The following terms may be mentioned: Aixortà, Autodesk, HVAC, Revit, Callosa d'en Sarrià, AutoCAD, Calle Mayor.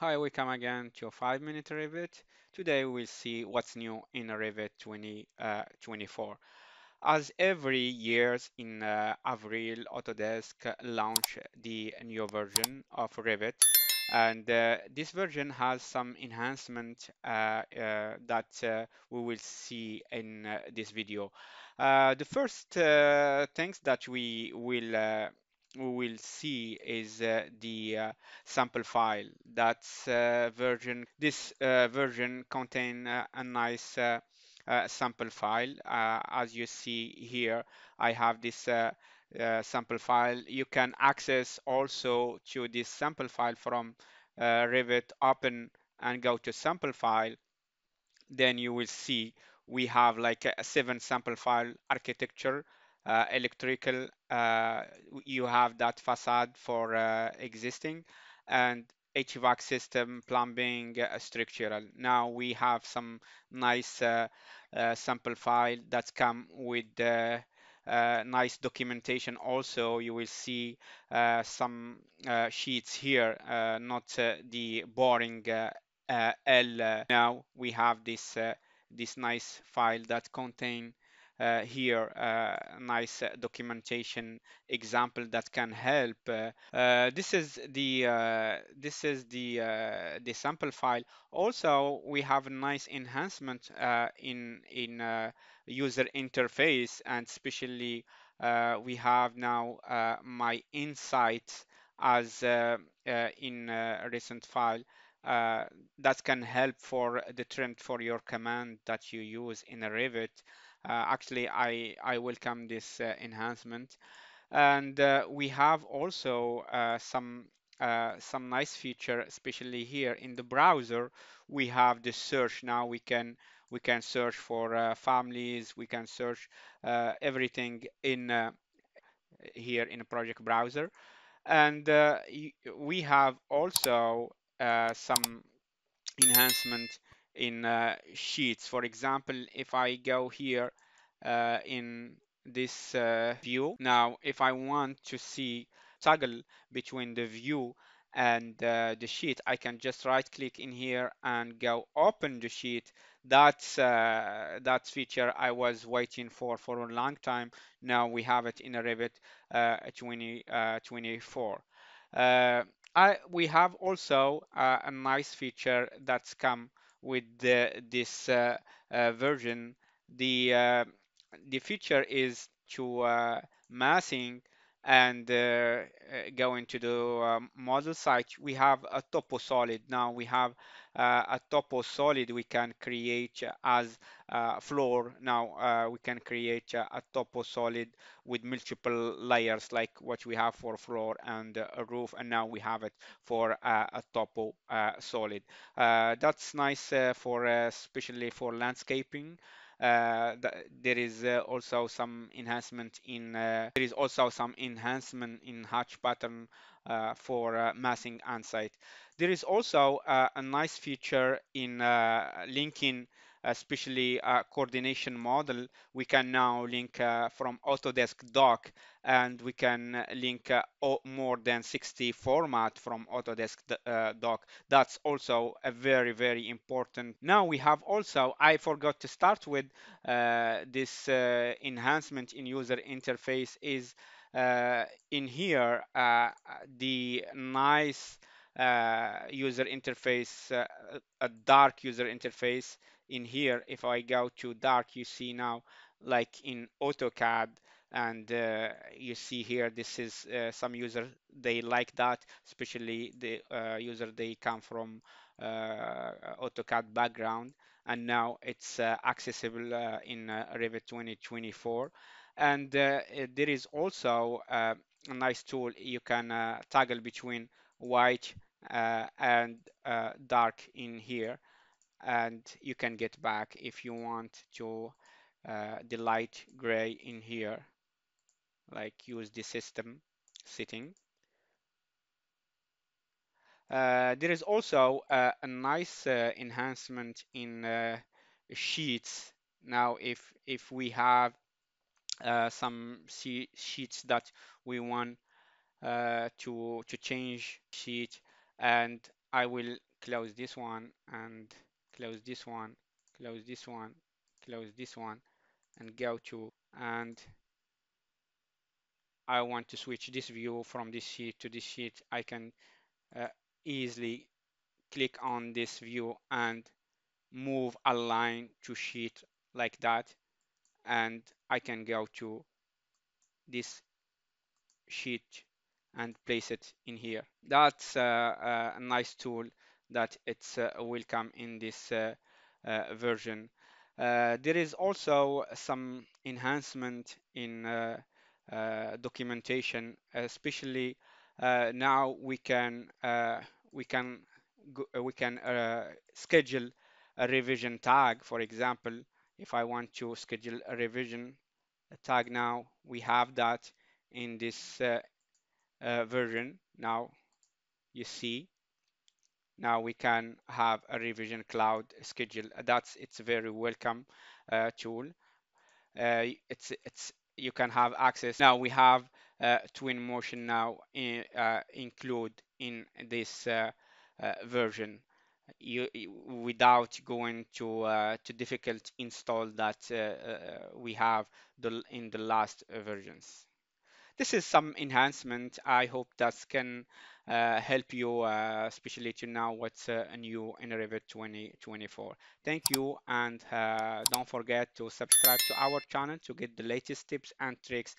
Hi, we come again to a 5-minute Revit. Today we'll see what's new in Revit 2024. As every year in April, Autodesk launched the new version of Revit, and this version has some enhancement that we will see in this video. The first things that we will see is the sample file. That's version. This version contains a nice sample file. As you see here, I have this sample file. You can access also to this sample file from Revit. Open and go to sample file. Then you will see we have like a 7 sample file: architecture, electrical, you have that facade for existing, and HVAC system, plumbing, structural. Now we have some nice sample file that's come with nice documentation. Also, you will see some sheets here, not the boring L. Now we have this this nice file that contains here nice documentation example that can help. This is the sample file. Also, we have a nice enhancement in user interface, and especially we have now my insights as in a recent file. That can help for the trend for your command that you use in a Revit. Actually, I welcome this enhancement, and we have also some nice feature, especially here in the browser. We have the search. Now we can search for families. We can search everything in here in a project browser, and we have also some enhancement in sheets. For example, if I go here in this view, now if I want to see toggle between the view and the sheet, I can just right click in here and go open the sheet. That's that feature I was waiting for a long time. Now we have it in a Revit 2024. We have also a nice feature that's come with this version. The feature is to massing and going to the model site. We have a topo solid. Now we have a topo solid we can create as floor. Now we can create a topo solid with multiple layers, like what we have for floor and a roof, and now we have it for a topo solid. That's nice for especially for landscaping. There is also some enhancement in hatch pattern for massing and site. There is also a nice feature in linking, especially coordination model. We can now link from Autodesk Doc, and we can link more than 60 format from Autodesk Doc. That's also a very, very important. Now we have also, I forgot to start with this enhancement in user interface is in here the nice user interface, a dark user interface. In here, if I go to dark, you see now like in AutoCAD, and you see here this is some user they like that, especially the user they come from AutoCAD background, and now it's accessible in Revit 2024. And there is also a nice tool. You can toggle between white and dark in here, and you can get back if you want to the light gray in here, like use the system setting. There is also a nice enhancement in sheets. Now if we have some sheets that we want to change sheet, and I will close this one and close this one, close this one, close this one, and go to, and I want to switch this view from this sheet to this sheet. I can easily click on this view and move a line to sheet like that, and I can go to this sheet and place it in here. That's a nice tool that it's will come in this version. There is also some enhancement in documentation, especially now we can schedule a revision tag. For example, if I want to schedule a revision tag now, we have that in this version. Now you see, now we can have a revision cloud schedule. It's a very welcome tool. You can have access. Now we have twin motion now in, include in this version. Without going to difficult install that we have in the last versions. This is some enhancement. I hope that can help you, especially to know what's new in Revit 2024. Thank you, and don't forget to subscribe to our channel to get the latest tips and tricks